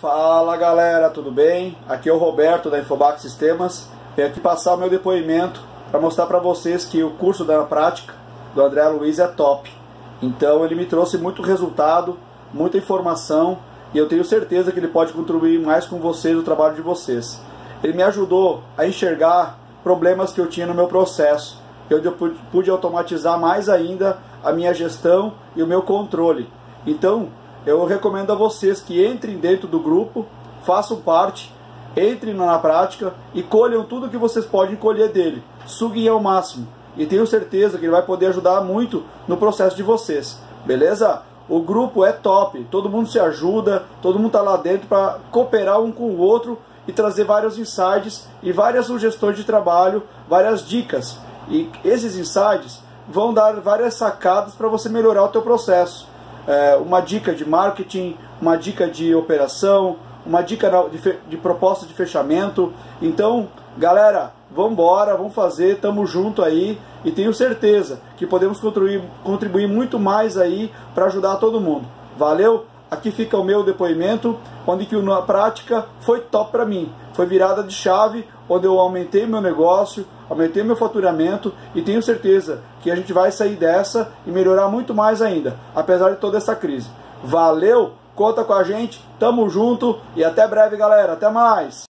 Fala galera, tudo bem? Aqui é o Roberto da Infobac Sistemas. Venho aqui passar o meu depoimento para mostrar para vocês que o curso da prática do André Luís é top. Então ele me trouxe muito resultado, muita informação e eu tenho certeza que ele pode contribuir mais com vocês, o trabalho de vocês. Ele me ajudou a enxergar problemas que eu tinha no meu processo, onde eu pude automatizar mais ainda a minha gestão e o meu controle. Então eu recomendo a vocês que entrem dentro do grupo, façam parte, entrem na prática e colham tudo que vocês podem colher dele, suguem ao máximo. E tenho certeza que ele vai poder ajudar muito no processo de vocês, beleza? O grupo é top, todo mundo se ajuda, todo mundo está lá dentro para cooperar um com o outro e trazer vários insights e várias sugestões de trabalho, várias dicas. E esses insights vão dar várias sacadas para você melhorar o teu processo. Uma dica de marketing, uma dica de operação, uma dica de proposta de fechamento. Então, galera, vamos embora, vamos fazer, tamo junto aí e tenho certeza que podemos contribuir muito mais aí para ajudar todo mundo. Valeu? Aqui fica o meu depoimento, onde que na prática foi top para mim. Foi virada de chave, onde eu aumentei meu negócio, aumentei meu faturamento e tenho certeza que a gente vai sair dessa e melhorar muito mais ainda, apesar de toda essa crise. Valeu, conta com a gente, tamo junto e até breve, galera. Até mais!